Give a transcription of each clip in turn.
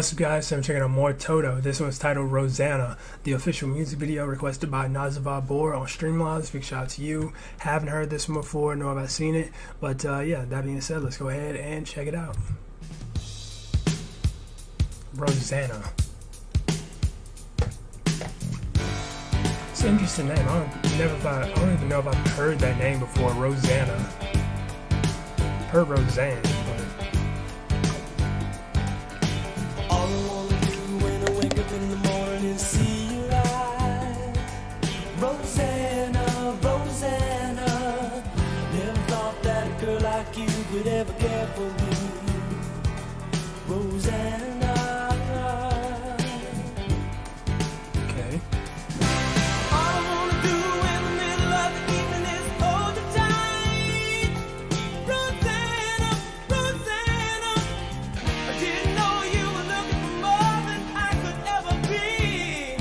What's up guys, I'm checking out more Toto. This one's titled Rosanna, the official music video requested by Nazavar Bor on Streamlabs. Big shout out to you. Haven't heard this one before, nor have I seen it. But yeah, that being said, let's go ahead and check it out. Rosanna. It's an interesting name. I don't even know if I've heard that name before, Rosanna. I've heard Roseanne, but in the morning, see you light. Rosanna, Rosanna, never thought that a girl like you would ever care for me. Rosanna. Okay. All I want to do in the middle of the evening is hold you tight. Rosanna, Rosanna, I didn't know you were looking for more than I could ever. Meet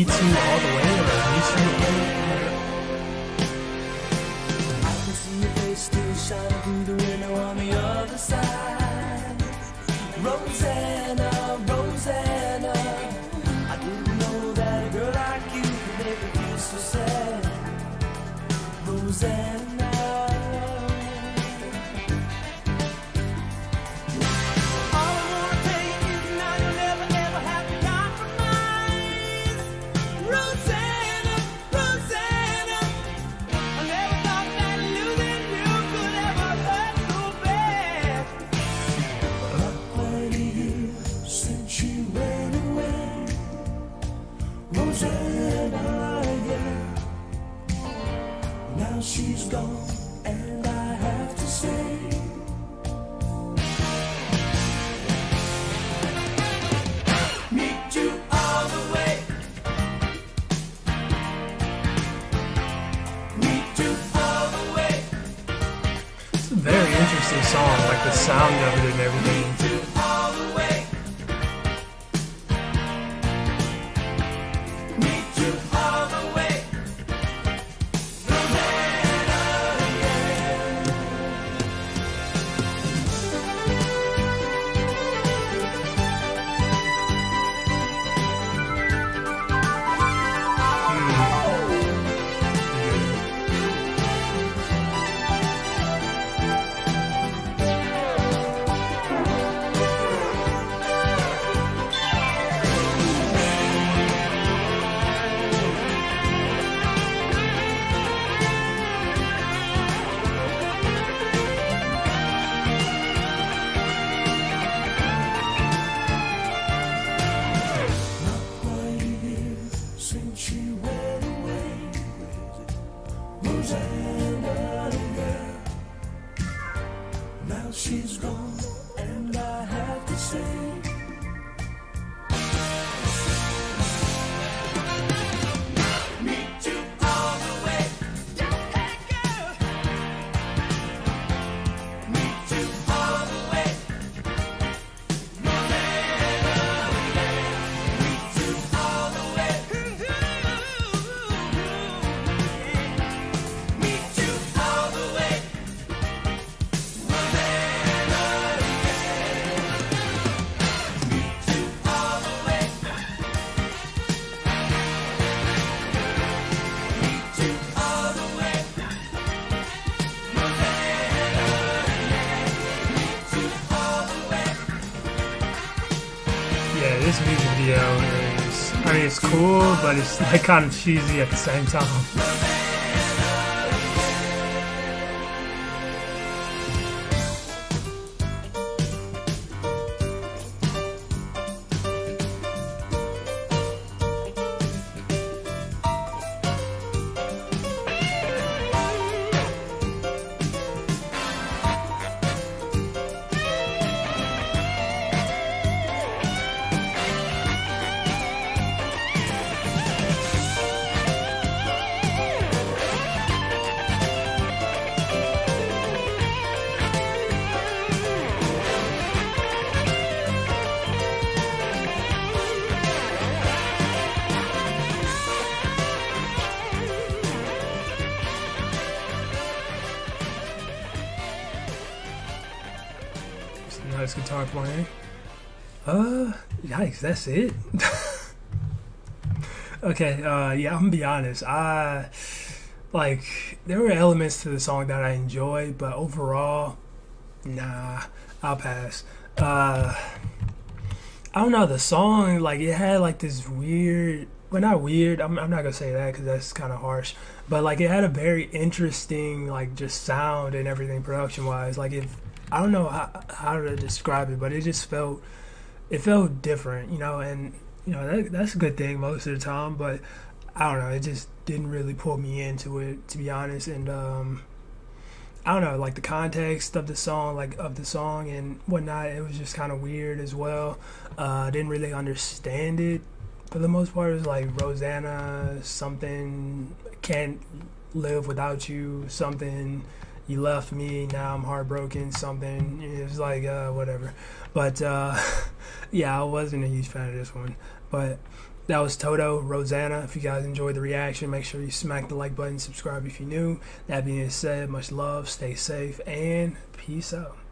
you all the way, or meet you all the way? I can see your face still shining through the window on the other side. Rosanna, Rosanna, I didn't know that a girl like you could make me feel so sad. Rosanna. Now she's gone, and I have to say, meet you all the way, meet you all the way. It's a very interesting song, like the sound of it and everything. Meet you all the way. Now she's gone, and I have to say, meet you all the way. Hey girl, meet you all the way. Rosanna, meet you all the way. Meet you all the way. This music video is, I mean, it's cool, but it's like kind of cheesy at the same time. guitar playing. Yikes, that's it. Okay, yeah, I'm gonna be honest. There were elements to the song that I enjoyed, but overall, nah, I'll pass. I don't know, the song, it had this weird, well, not weird, I'm not gonna say that because that's kind of harsh, but it had a very interesting just sound and everything production wise. I don't know how to describe it, but it just felt, it felt different, you know, and you know that's a good thing most of the time, but I don't know, it just didn't really pull me into it, to be honest. And I don't know, the context of the song, and whatnot, it was just kind of weird as well. I didn't really understand it for the most part. It was Rosanna something, can't live without you something, you left me, now I'm heartbroken something. It was whatever. But yeah, I wasn't a huge fan of this one. But that was Toto, Rosanna. If you guys enjoyed the reaction, make sure you smack the like button, subscribe if you're new. That being said, much love, stay safe, and peace out.